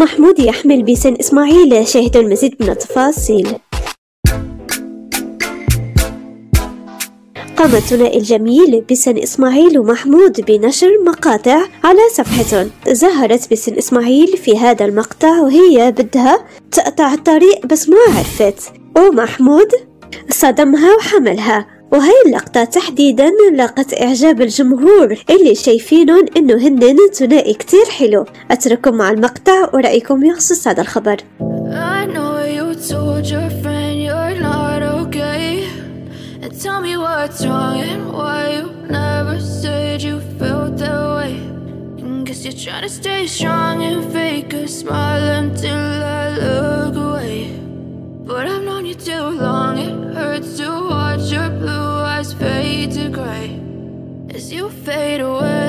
محمود يحمل بيسان إسماعيل. شاهدوا المزيد من التفاصيل. قام الثنائي الجميل بيسان إسماعيل ومحمود بنشر مقاطع على صفحتهم. ظهرت بيسان إسماعيل في هذا المقطع وهي بدها تقطع الطريق بس ما عرفت، ومحمود صدمها وحملها. وهي اللقطة تحديدا لاقت إعجاب الجمهور اللي شايفينهم إنه هن ثنائي كتير حلو. أترككم مع المقطع ورأيكم يخصص هذا الخبر. Tell me what's wrong and why you never said you felt that way. And guess you're trying to stay strong and fake a smile until I look away. But I've known you too long, it hurts to watch your blue eyes fade to gray as you fade away.